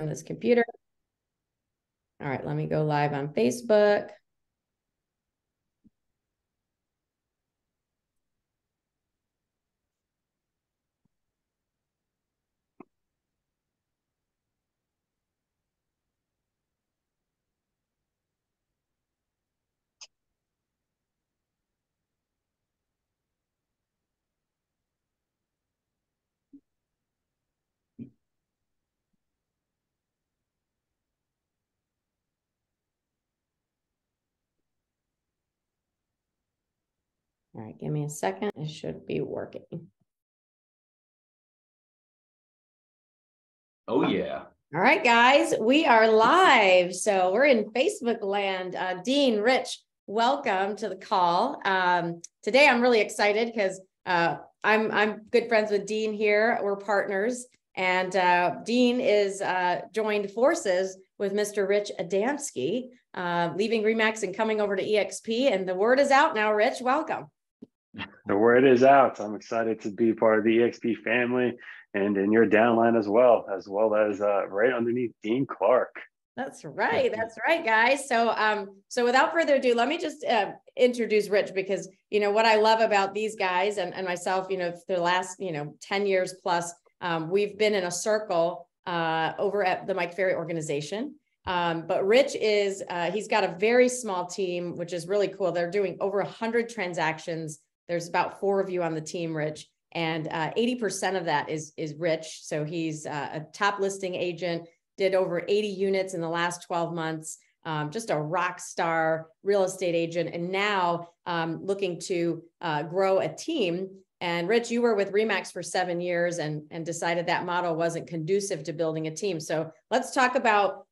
on this computer. All right, let me go live on Facebook. All right, give me a second. It should be working. Oh, yeah. All right, guys, we are live. So we're in Facebook land. Dean, Rich, welcome to the call. Today, I'm really excited because I'm good friends with Dean here. We're partners. And Dean is joined forces with Mr. Rich Adamski, leaving RE/MAX and coming over to eXp. And the word is out now, Rich, welcome. The word is out. I'm excited to be part of the eXp family and in your downline as well as right underneath Dean Clark. That's right. That's right, guys. So, so without further ado, let me just introduce Rich, because, you know, what I love about these guys and myself, you know, for the last, you know, 10 years plus, we've been in a circle over at the Mike Ferry organization. But Rich is, he's got a very small team, which is really cool. They're doing over 100 transactions. There's about 4 of you on the team, Rich, and 80% of that is Rich. So he's a top listing agent, did over 80 units in the last 12 months, just a rock star real estate agent, and now looking to grow a team. And Rich, you were with RE/MAX for 7 years and decided that model wasn't conducive to building a team. So let's talk about,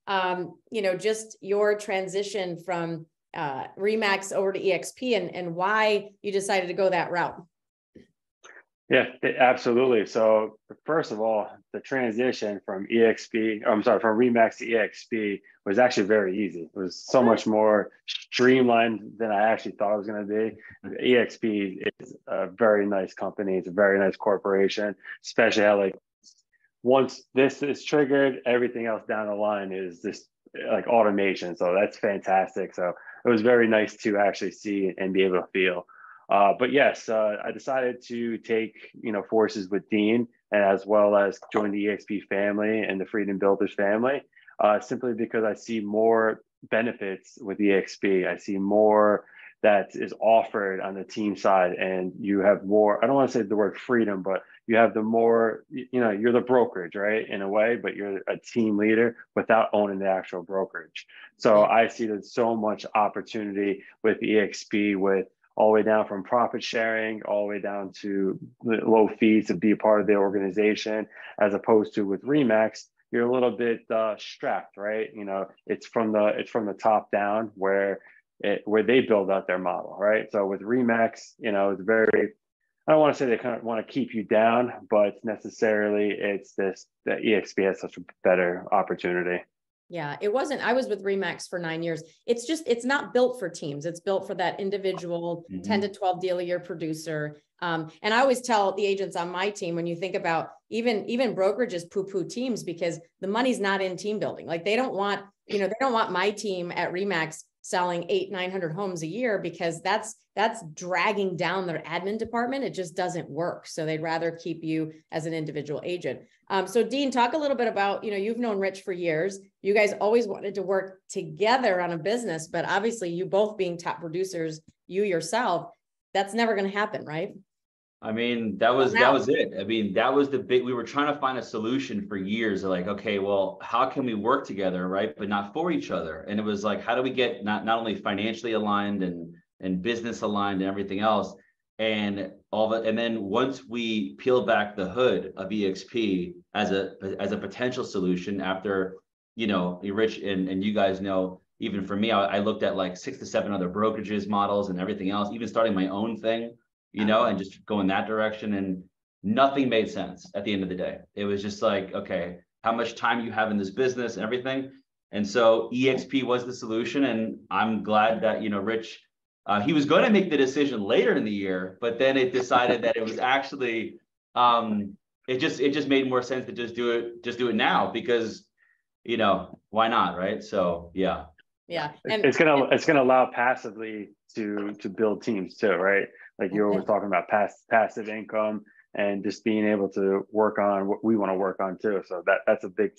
you know, just your transition from RE/MAX over to eXp and why you decided to go that route. Yeah, absolutely. So first of all, the transition from from RE/MAX to eXp was actually very easy. It was so much more streamlined than I actually thought it was going to be. eXp is a very nice company. It's a very nice corporation, especially how, like, once this is triggered, everything else down the line is just like automation. So that's fantastic. So it was very nice to actually see and be able to feel. But yes, I decided to take, you know, forces with Dean, and as well as join the eXp family and the Freedom Builders family, simply because I see more benefits with eXp. I see more that is offered on the team side, and you have more, I don't want to say the word freedom, but you have the more, you know, you're the brokerage, right, in a way, but you're a team leader without owning the actual brokerage. So I see there's so much opportunity with eXp, with all the way down from profit sharing, all the way down to low fees to be a part of the organization, as opposed to with RE/MAX, you're a little bit strapped, right? You know, it's from the top down where they build out their model, right? So with RE/MAX, you know, it's very, I don't want to say they kind of want to keep you down, but necessarily it's this, that eXp has such a better opportunity. Yeah, it wasn't. I was with RE/MAX for 9 years. It's just, it's not built for teams. It's built for that individual 10 to 12 deal a year producer. And I always tell the agents on my team, when you think about even brokerages poo-poo teams, because the money's not in team building. Like, they don't want, you know, they don't want my team at RE/MAX selling 800-900 homes a year, because that's dragging down their admin department. It just doesn't work. So they'd rather keep you as an individual agent. So Dean, talk a little bit about, you know, you've known Rich for years. You guys always wanted to work together on a business, but obviously you both being top producers, you yourself, that's never going to happen, right? I mean, that was it. I mean, that was the big, we were trying to find a solution for years. Like, okay, well, how can we work together, right? But not for each other. And it was like, how do we get not only financially aligned and business aligned and everything else, and all that. And then once we peel back the hood of eXp as a potential solution, after, you know, Rich and you guys know, even for me, I looked at like 6 to 7 other brokerages models and everything else, even starting my own thing, you know, and just go in that direction, and nothing made sense at the end of the day. It was just like, okay, how much time you have in this business and everything. And so eXp was the solution. And I'm glad that, you know, Rich, he was going to make the decision later in the year, but then it decided that it was actually, it just made more sense to just do it now, because you know, why not, right? So yeah. Yeah. And it's gonna allow passively to build teams too, right? Like you were always talking about passive income and just being able to work on what we want to work on too. So that's a big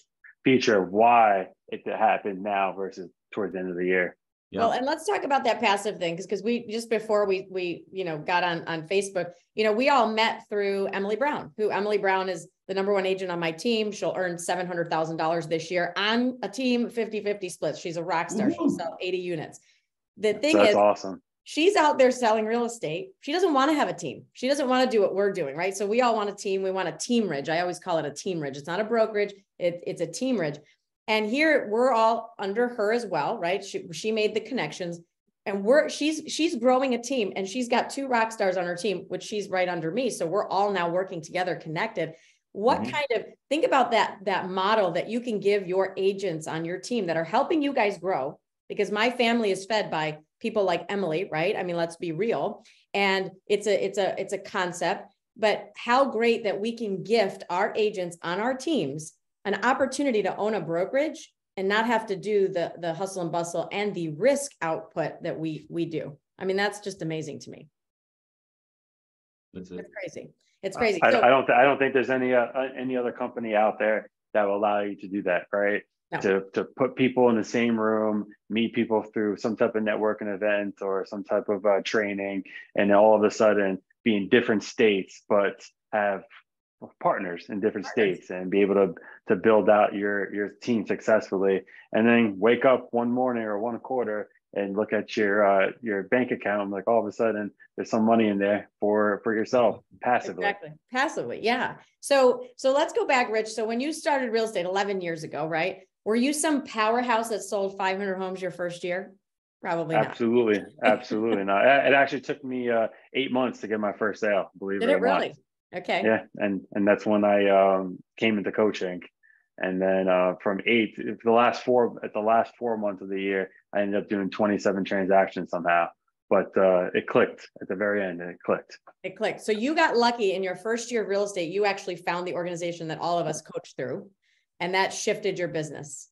feature of why it happened now versus towards the end of the year. Yeah. Well, and let's talk about that passive thing, because we just before we you know got on Facebook, you know, we all met through Emily Brown, who Emily Brown is the #1 agent on my team. She'll earn $700,000 this year on a team 50-50 split. She's a rock star. She'll sell 80 units. The thing is, awesome. She's out there selling real estate. She doesn't want to have a team. She doesn't want to do what we're doing, right? So we all want a team. We want a team ridge. I always call it a team ridge. It's not a brokerage. It's a team ridge. And here we're all under her as well, right? She made the connections, and she's growing a team, and she's got 2 rock stars on her team, which she's right under me. So we're all now working together, connected. What kind of, think about that model that you can give your agents on your team that are helping you guys grow, because my family is fed by people like Emily, right? I mean, let's be real. And it's a concept, but how great that we can gift our agents on our teams an opportunity to own a brokerage and not have to do the hustle and bustle and the risk output that we do. I mean, that's just amazing to me. It's crazy. It's crazy. I don't think there's any other company out there that will allow you to do that, right? No. To put people in the same room, meet people through some type of networking event or some type of training, and all of a sudden be in different states, but have partners in different states and be able to build out your team successfully, and then wake up one morning or one quarter and look at your bank account, like all of a sudden there's some money in there for yourself passively. Exactly. Passively. Yeah. So let's go back, Rich. So when you started real estate 11 years ago, right? Were you some powerhouse that sold 500 homes your first year? Probably not. Absolutely. Absolutely not. It actually took me 8 months to get my first sale, believe it or not. Did it really? Okay. Yeah. And that's when I came into coaching. And then from the last four months of the year, I ended up doing 27 transactions somehow, but it clicked at the very end, and it clicked. It clicked. So you got lucky in your first year of real estate. You actually found the organization that all of us coach through, and that shifted your business.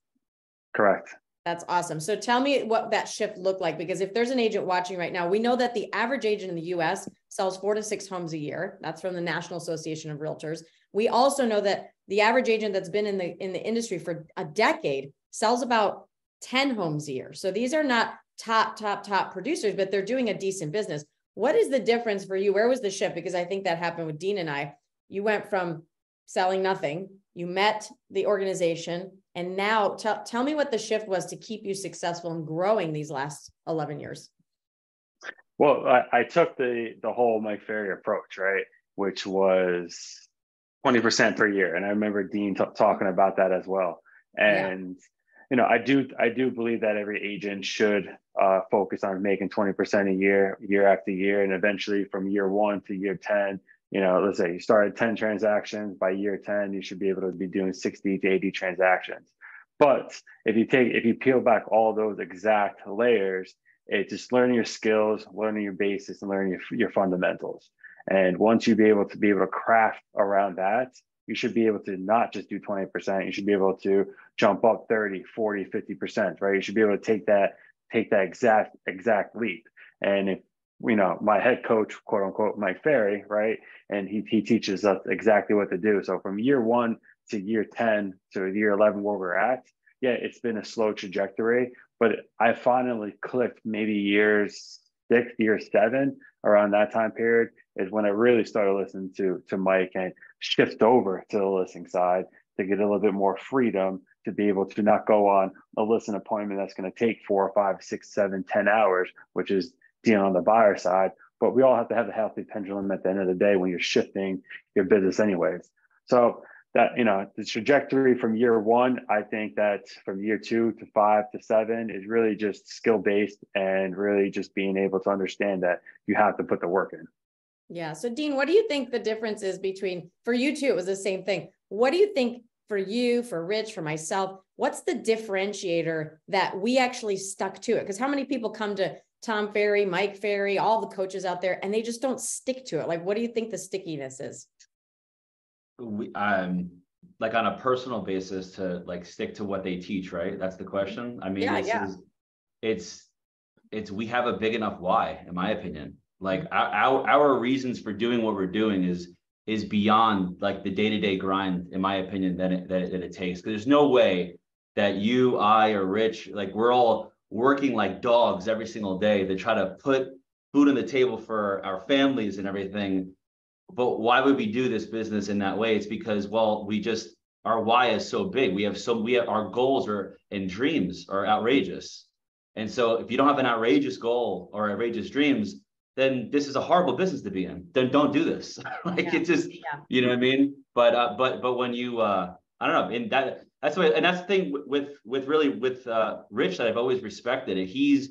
Correct. That's awesome. So tell me what that shift looked like, because if there's an agent watching right now, we know that the average agent in the US sells 4 to 6 homes a year. That's from the National Association of Realtors. We also know that the average agent that's been in the industry for a decade sells about 10 homes a year. So these are not top producers, but they're doing a decent business. What is the difference for you? Where was the shift? Because I think that happened with Dean and I. You went from selling nothing, you met the organization, and now tell me what the shift was to keep you successful in growing these last 11 years. Well, I took the whole Mike Ferry approach, right? Which was 20% per year. And I remember Dean talking about that as well. And, you know, I do believe that every agent should focus on making 20% a year, year after year. And eventually from year 1 to year 10, you know, let's say you started 10 transactions, by year 10, you should be able to be doing 60 to 80 transactions. But if you peel back all those exact layers, it's just learning your skills, learning your basics, and learning your fundamentals. And once you be able to craft around that, you should be able to not just do 20%. You should be able to jump up 30, 40, 50%, right? You should be able to take that exact leap. And if, you know, my head coach, quote unquote, Mike Ferry, right? And he teaches us exactly what to do. So from year 1 to year 10 to year 11, where we're at, yeah, it's been a slow trajectory, but I finally clicked maybe years 6, year 7, around that time period is when I really started listening to Mike and shift over to the listing side to get a little bit more freedom to be able to not go on a listing appointment that's going to take 4, 5, 6, 7, 10 hours, which is dealing on the buyer side. But we all have to have a healthy pendulum at the end of the day when you're shifting your business anyways. So that, you know, the trajectory from year 1, I think that from year 2 to 5 to 7 is really just skill-based and really just being able to understand that you have to put the work in. Yeah. So Dean, what do you think the difference is between, for you two, it was the same thing. What do you think for you, for Rich, for myself, what's the differentiator that we actually stuck to it? Because how many people come to Tom Ferry, Mike Ferry, all the coaches out there, and they just don't stick to it? Like, what do you think the stickiness is? We, like on a personal basis to like stick to what they teach, right? That's the question. I mean, it's we have a big enough why, in my opinion. Like our reasons for doing what we're doing is beyond like the day-to-day grind, in my opinion, that it takes. Because there's no way that you, I, or Rich, like we're all working like dogs every single day to try to put food on the table for our families and everything. But why would we do this business in that way? It's because, well, we just, our why is so big. Our goals are, and dreams are outrageous. And so if you don't have an outrageous goal or outrageous dreams, then this is a horrible business to be in. Then don't do this. You know what I mean? But when you, I don't know, and that's the way, and that's the thing with Rich that I've always respected.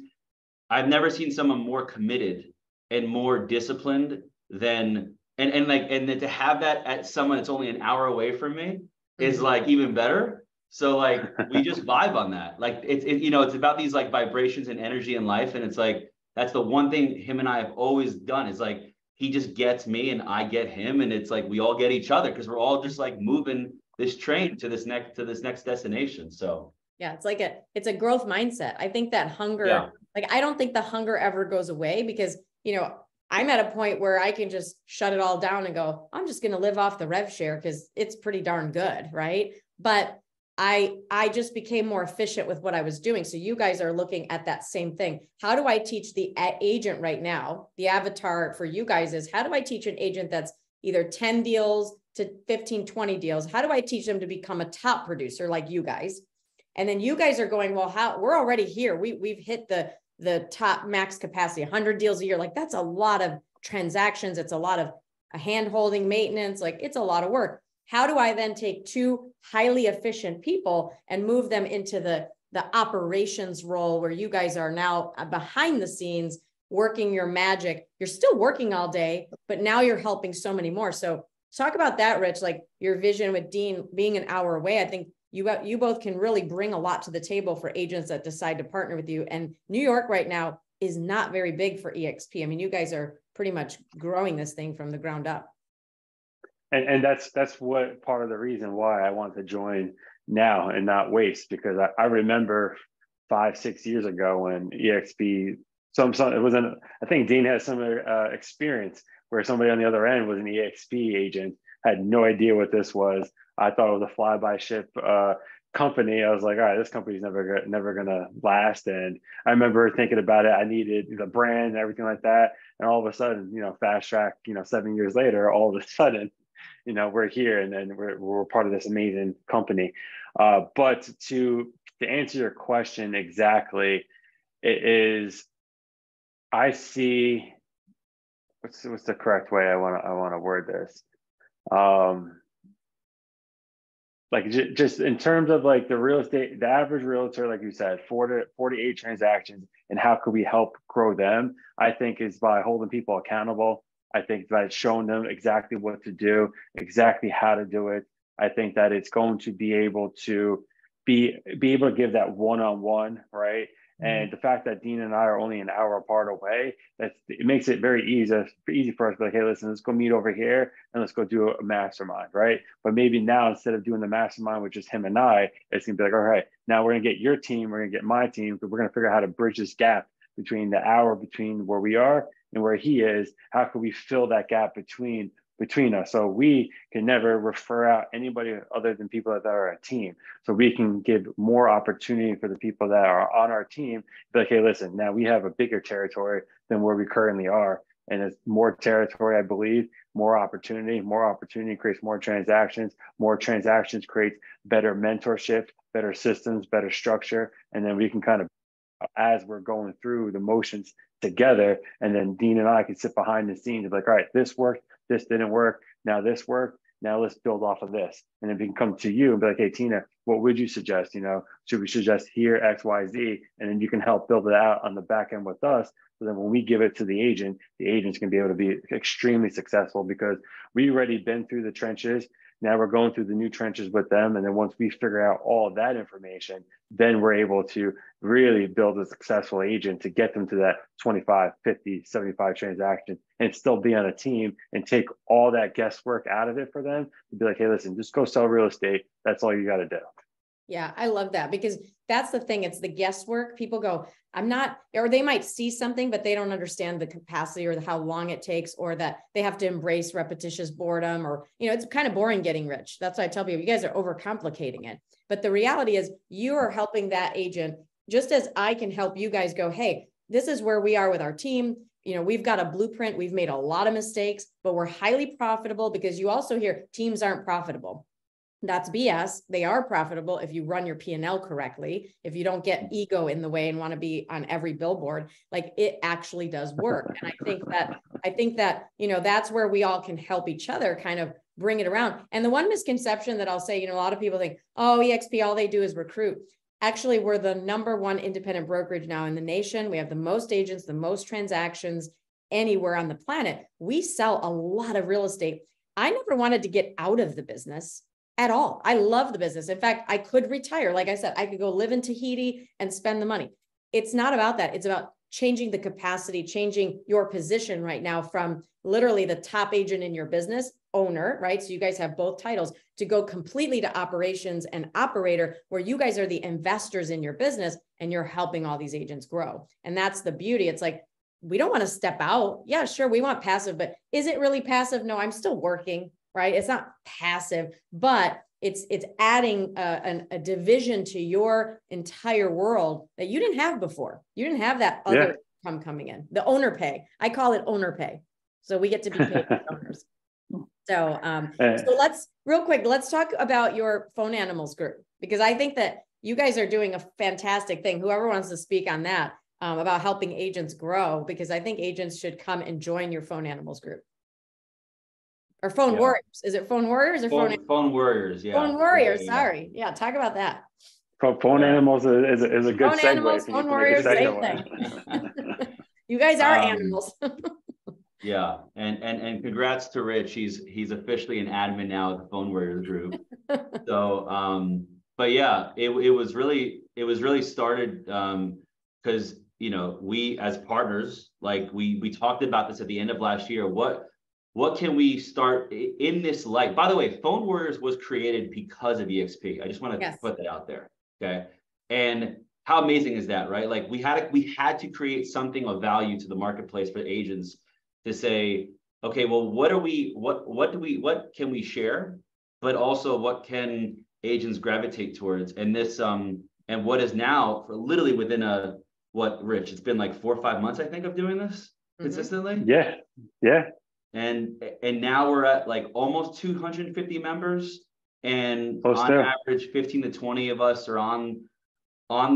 I've never seen someone more committed and more disciplined than, and to have that at someone that's only an hour away from me is like even better. So like, we just vibe on that. Like it's about these like vibrations and energy in life. And it's like, that's the one thing him and I have always done. It's like, he just gets me and I get him. And it's like, we all get each other. Cause we're all just like moving this train to this next destination. So yeah, it's like it's a growth mindset. I think that hunger, like, I don't think the hunger ever goes away because, you know, I'm at a point where I can just shut it all down and go, I'm just going to live off the rev share because it's pretty darn good. Right. But I just became more efficient with what I was doing. So you guys are looking at that same thing. How do I teach the agent right now? The avatar for you guys is, how do I teach an agent that's either 10 deals to 15, 20 deals? How do I teach them to become a top producer like you guys? And then you guys are going, well, how, we're already here. We've hit the top max capacity, 100 deals a year. Like that's a lot of transactions. It's a lot of hand-holding, maintenance. Like it's a lot of work. How do I then take two highly efficient people and move them into the operations role where you guys are now behind the scenes working your magic? You're still working all day, but now you're helping so many more. So talk about that, Rich, like your vision with Dean being an hour away. I think you both can really bring a lot to the table for agents that decide to partner with you. And New York right now is not very big for eXp. I mean, you guys are pretty much growing this thing from the ground up. And that's what part of the reason why I want to join now and not waste, because I remember 5-6 years ago when eXp, it wasn't. I think Dean has some experience where somebody on the other end was an eXp agent, had no idea what this was. I thought it was a fly-by ship company. I was like, all right, this company's never gonna last. And I remember thinking about it. I needed the brand and everything like that. And all of a sudden, you know, fast track, you know, 7 years later, all of a sudden, you know, we're here and then we're part of this amazing company. But to answer your question exactly, it is, I see, what's the correct way I want to word this? Like just in terms of like the real estate, the average realtor, like you said, 48 transactions, and how could we help grow them? I think is by holding people accountable. I think that showing them exactly what to do, exactly how to do it. I think that it's going to be able to be able to give that one-on-one, right? Mm-hmm. And the fact that Dean and I are only an hour apart away, it makes it very easy for us to be like, hey, listen, let's go meet over here and let's go do a mastermind, right? But maybe now instead of doing the mastermind with just him and I, it's gonna be like, all right, now we're gonna get your team, we're gonna get my team, but we're gonna figure out how to bridge this gap between the hour between where we are and where he is. How can we fill that gap between us? So we can never refer out anybody other than people that are a team. So we can give more opportunity for the people that are on our team. Be like, hey, listen, now we have a bigger territory than where we currently are. And it's more territory, I believe, more opportunity creates more transactions creates better mentorship, better systems, better structure. And then we can kind of, as we're going through the motions together, and then Dean and I can sit behind the scenes and be like, all right, this worked, this didn't work, now this worked, now let's build off of this. And then we can come to you and be like, hey, Tina, what would you suggest? You know, should we suggest here X, Y, Z? And then you can help build it out on the back end with us. So then when we give it to the agent, the agent's going to be able to be extremely successful because we already been through the trenches. Now we're going through the new trenches with them. And then once we figure out all of that information, then we're able to really build a successful agent to get them to that 25, 50, 75 transactions and still be on a team and take all that guesswork out of it for them to be like, hey, listen, just go sell real estate. That's all you got to do. Yeah, I love that, because that's the thing. It's the guesswork. People go, I'm not, or they might see something, but they don't understand the capacity or the, how long it takes, or that they have to embrace repetitious boredom, or, you know, it's kind of boring getting rich. That's why I tell people, you guys are overcomplicating it. But the reality is you are helping that agent, just as I can help you guys go, hey, this is where we are with our team. You know, we've got a blueprint. We've made a lot of mistakes, but we're highly profitable, because you also hear teams aren't profitable. That's BS. They are profitable if you run your P&L correctly, if you don't get ego in the way and want to be on every billboard. Like, it actually does work. And I think that, you know, that's where we all can help each other kind of bring it around. And the one misconception that I'll say, you know, a lot of people think, oh, eXp, all they do is recruit. Actually, we're the #1 independent brokerage now in the nation. We have the most agents, the most transactions anywhere on the planet. We sell a lot of real estate. I never wanted to get out of the business at all. I love the business. In fact, I could retire. Like I said, I could go live in Tahiti and spend the money. It's not about that. It's about changing the capacity, changing your position right now from literally the top agent in your business, owner, right? So you guys have both titles, to go completely to operations and operator, where you guys are the investors in your business and you're helping all these agents grow. And that's the beauty. It's like, we don't want to step out. Yeah, sure. We want passive, but is it really passive? No, I'm still working. Right? It's not passive, but it's adding a division to your entire world that you didn't have before. You didn't have that other income coming in, the owner pay. I call it owner pay. So we get to be paid as owners. So, so let's real quick, let's talk about your Phone Animals group, because I think that you guys are doing a fantastic thing. Whoever wants to speak on that, about helping agents grow, because I think agents should come and join your Phone Animals group. Or Phone Warriors. Is it Phone Warriors or Phone Warriors? Yeah. Phone Warriors. Yeah. Sorry. Yeah. Talk about that. Phone Animals is a good segue. Phone Animals, Phone Warriors, same thing. You guys are animals. Yeah. And congrats to Rich. He's officially an admin now at the Phone Warriors group. So, but yeah, it was really started because, you know, we as partners, like we talked about this at the end of last year. What can we start in this light? By the way, Phone Warriors was created because of eXp. I just want to put that out there, okay? And how amazing is that, right? Like, we had to create something of value to the marketplace for agents to say, okay, well, what can we share, but also what can agents gravitate towards? And this and what is now, for literally within Rich, it's been like 4 or 5 months, I think, of doing this consistently. Yeah, yeah. And now we're at like almost 250 members, and average 15 to 20 of us are on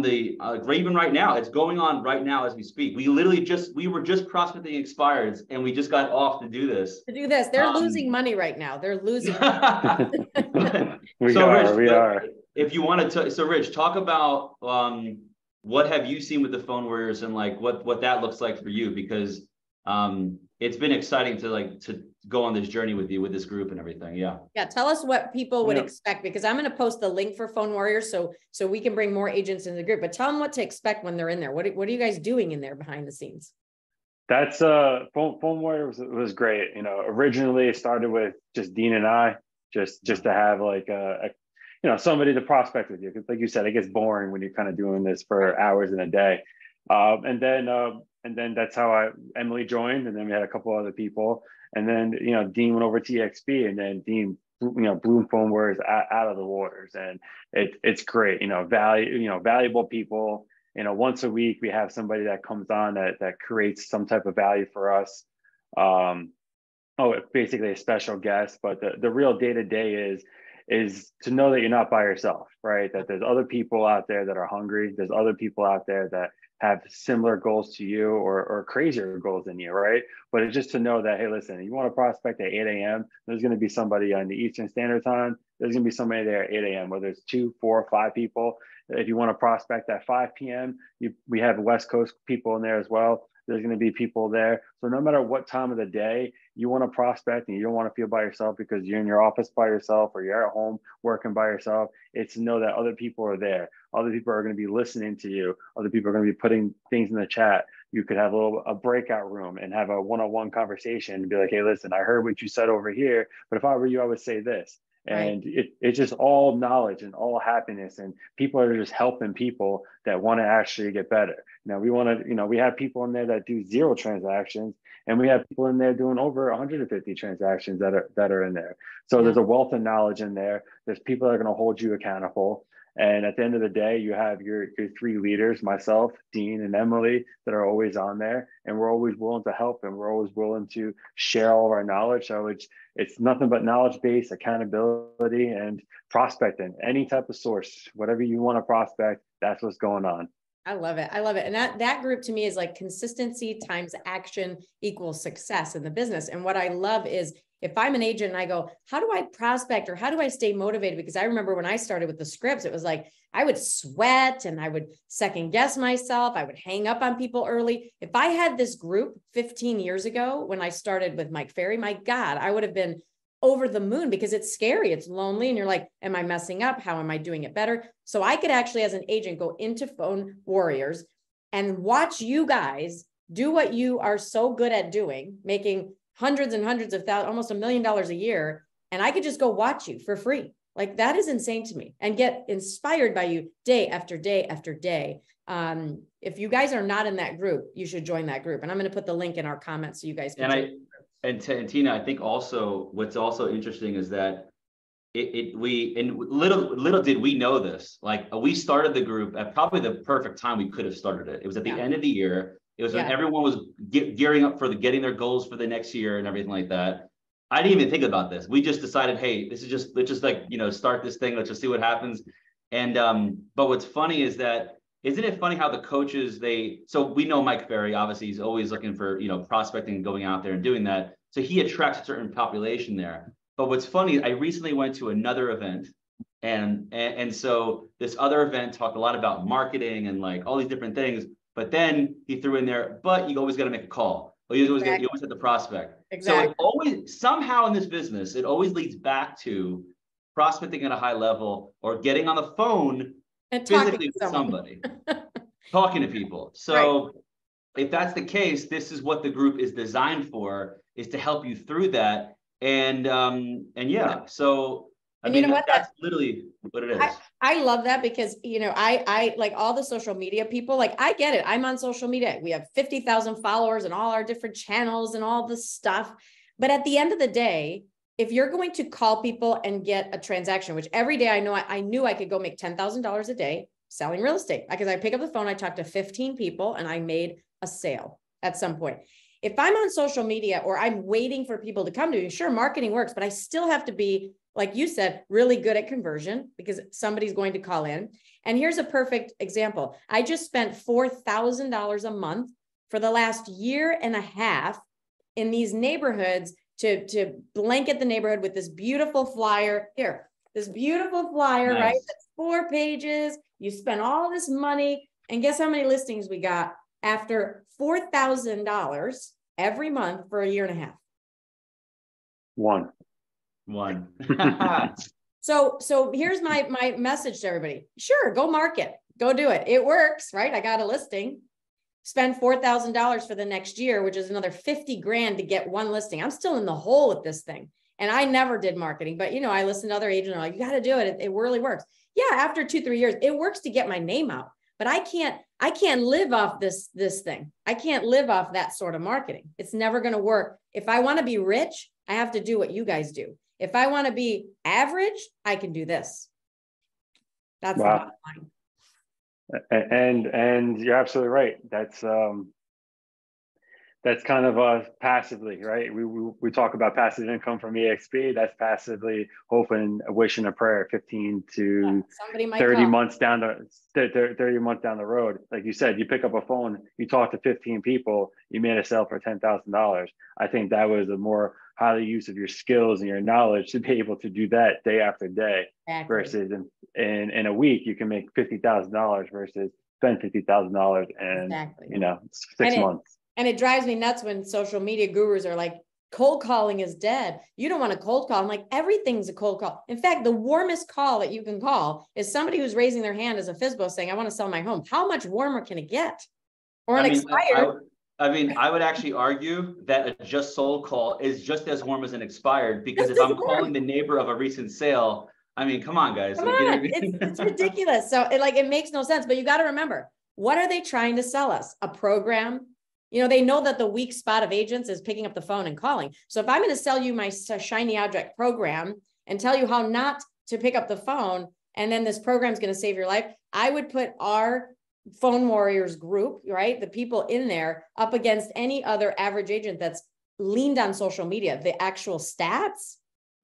the even right now. It's going on right now as we speak. We literally we were just prospecting expireds, and we just got off to do this. They're losing money right now. They're losing. Rich, we are. If you want to, Rich, talk about what have you seen with the Phone Warriors, and like what that looks like for you, because. It's been exciting to go on this journey with you, with this group and everything. Yeah. Yeah. Tell us what people would expect, because I'm going to post the link for Phone Warriors so we can bring more agents into the group, but tell them what to expect when they're in there. What are you guys doing in there behind the scenes? That's Phone Warriors was great. You know, originally it started with just Dean and I, just to have like somebody to prospect with you. Cause like you said, it gets boring when you're kind of doing this for hours in a day. And then that's how Emily joined, and then we had a couple other people, and then Dean went over to eXp, and then Dean blew Phone Warriors out of the waters, and it's great. Valuable people. Once a week we have somebody that comes on that creates some type of value for us. Basically a special guest, but the real day to day is to know that you're not by yourself, right? That there's other people out there that are hungry. There's other people out there that have similar goals to you or crazier goals than you, right? But it's just to know that, hey, listen, you want to prospect at 8 a.m., there's going to be somebody on the Eastern Standard Time. There's going to be somebody there at 8 a.m., whether it's 2, 4, 5 people. If you want to prospect at 5 p.m., we have West Coast people in there as well. There's going to be people there. So no matter what time of the day you want to prospect, and you don't want to feel by yourself because you're in your office by yourself or you're at home working by yourself, it's to know that other people are there. Other people are going to be listening to you. Other people are going to be putting things in the chat. You could have a breakout room and have a one-on-one conversation and be like, hey, listen, I heard what you said over here, but if I were you, I would say this. And it's just all knowledge and all happiness, and people are just helping people that want to actually get better. Now we want to, we have people in there that do 0 transactions, and we have people in there doing over 150 transactions that are in there. So there's a wealth of knowledge in there. There's people that are going to hold you accountable. And at the end of the day, you have your 3 leaders, myself, Dean, and Emily, that are always on there. And we're always willing to help, and we're always willing to share all of our knowledge. So it's nothing but knowledge-based accountability and prospecting, any type of source, whatever you want to prospect, that's what's going on. I love it. I love it. And that group to me is like consistency times action equals success in the business. And what I love is, if I'm an agent and I go, how do I prospect, or how do I stay motivated? Because I remember when I started with the scripts, it was like, I would sweat and I would second guess myself. I would hang up on people early. If I had this group 15 years ago, when I started with Mike Ferry, my God, I would have been over the moon, because it's scary. It's lonely. And you're like, am I messing up? How am I doing it better? So I could actually, as an agent, go into Phone Warriors and watch you guys do what you are so good at doing, making hundreds and hundreds of thousands, almost $1 million a year. And I could just go watch you for free. Like, that is insane to me, and get inspired by you day after day after day. If you guys are not in that group, you should join that group. And I'm going to put the link in our comments so you guys can. And Tina, I think also what's also interesting is that little did we know this, like, we started the group at probably the perfect time we could have started it. It was at the end of the year. It was when everyone was gearing up for getting their goals for the next year and everything like that. I didn't even think about this. We just decided, hey, let's just like, start this thing. Let's just see what happens. And, but what's funny is that, isn't it funny how the coaches, so we know Mike Ferry, obviously he's always looking for, prospecting and going out there and doing that. So he attracts a certain population there. But what's funny, I recently went to another event, and so this other event talked a lot about marketing and like all these different things. But then he threw in there, but you always got to make a call. Or you always have to prospect. Exactly. So it always, somehow in this business, it always leads back to prospecting at a high level, or getting on the phone and physically with somebody, talking to people. So if that's the case, this is what the group is designed for, is to help you through that. And so that's literally what it is. I love that, because, I like all the social media people, like, I get it. I'm on social media. We have 50,000 followers and all our different channels and all this stuff. But at the end of the day, if you're going to call people and get a transaction, which every day I know, I knew I could go make $10,000 a day selling real estate, because I pick up the phone, I talk to 15 people, and I made a sale at some point. If I'm on social media, or I'm waiting for people to come to me, sure, marketing works, but I still have to be, like you said, really good at conversion, because somebody's going to call in. And here's a perfect example. I just spent $4,000 a month for the last year and a half in these neighborhoods, to blanket the neighborhood with this beautiful flyer here, nice. Right? That's 4 pages. You spent all this money, and guess how many listings we got after $4,000 every month for a year and a half? One. So here's my message to everybody. Sure. Go market, go do it. It works, right? I got a listing. Spend $4,000 for the next year, which is another 50 grand to get one listing. I'm still in the hole with this thing. And I never did marketing, but I listened to other agents, and I'm like, you got to do it. It really works. Yeah. After 2-3 years, it works to get my name out, but I can't live off this thing. I can't live off that sort of marketing. It's never going to work. If I want to be rich, I have to do what you guys do. If I want to be average, I can do this. That's the bottom line. And you're absolutely right. That's kind of passively, right? We talk about passive income from eXp. That's passively hoping, wishing, a prayer 15 to 30 months down the 30 months down the road. Like you said, you pick up a phone, you talk to 15 people, you made a sale for $10,000. I think that was a more highly use of your skills and your knowledge to be able to do that day after day. Exactly. Versus in a week, you can make $50,000 versus spend $50,000 in 6 months. And it drives me nuts when social media gurus are like, cold calling is dead. You don't want a cold call. I'm like, everything's a cold call. In fact, the warmest call that you can call is somebody who's raising their hand as a FSBO saying, I want to sell my home. How much warmer can it get? Or an expired. I would actually argue that a just sold call is just as warm as an expired, because if I'm calling the neighbor of a recent sale, I mean, come on, guys. Come on. It's ridiculous. So it makes no sense, but you got to remember, what are they trying to sell us? A program? You know, they know that the weak spot of agents is picking up the phone and calling. So if I'm going to sell you my shiny object program and tell you how not to pick up the phone, and then this program is going to save your life, I would put our Phone Warriors group, right, the people in there, up against any other average agent that's leaned on social media. The actual stats,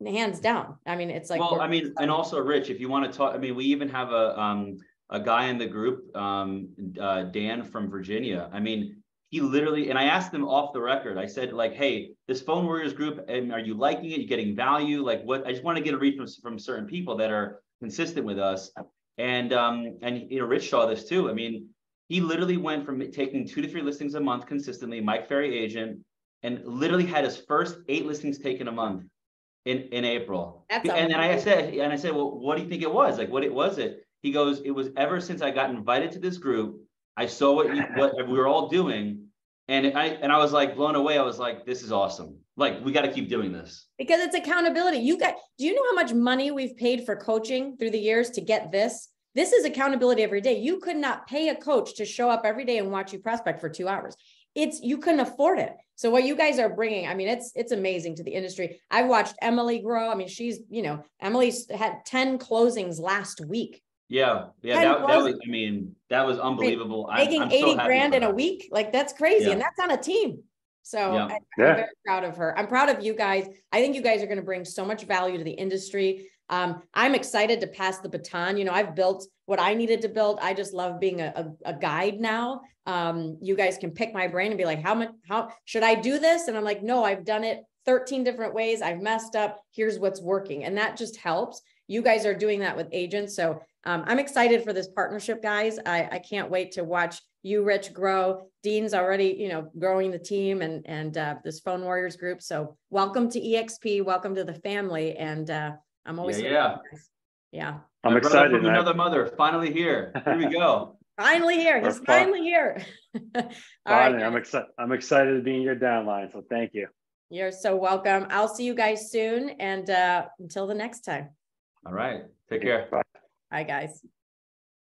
hands down. I mean, it's like, well, I mean, and also, Rich, if you want to talk, I mean, we even have a guy in the group, Dan from Virginia. I mean, he literally, and I asked them off the record, I said, like, hey, this Phone Warriors group, and are you liking it? You getting value? Like, what? I just want to get a read from certain people that are consistent with us. And you know, Rich saw this too. I mean, he literally went from taking 2 to 3 listings a month consistently, Mike Ferry agent, and literally had his first 8 listings taken a month in April. And then I said, well, what do you think it was? Like, what was it? He goes, it was ever since I got invited to this group, I saw what we were all doing, and I was like blown away. I was like, this is awesome. Like, we got to keep doing this, because it's accountability. Do you know how much money we've paid for coaching through the years to get this? This is accountability every day. You could not pay a coach to show up every day and watch you prospect for 2 hours. You couldn't afford it. So what you guys are bringing, I mean, it's amazing to the industry. I've watched Emily grow. I mean, Emily's had 10 closings last week. Yeah, that was unbelievable. Making $80,000 in a week, like, that's crazy, and that's on a team. So yeah. I'm very proud of her. I'm proud of you guys. I think you guys are going to bring so much value to the industry. I'm excited to pass the baton. You know, I've built what I needed to build. I just love being a guide now. You guys can pick my brain and be like, how should I do this? And I'm like, no, I've done it 13 different ways. I've messed up. Here's what's working. And that just helps. You guys are doing that with agents. So I'm excited for this partnership, guys. I can't wait to watch you, Rich, grow. Dean's already, growing the team and this Phone Warriors group. So welcome to eXp. Welcome to the family. And I'm always I'm excited. Another mother, finally here. Here we go. Finally here. He's finally here. All right. I'm excited to be in your downline. So thank you. You're so welcome. I'll see you guys soon. And until the next time. All right. Take care. Bye. Bye, guys.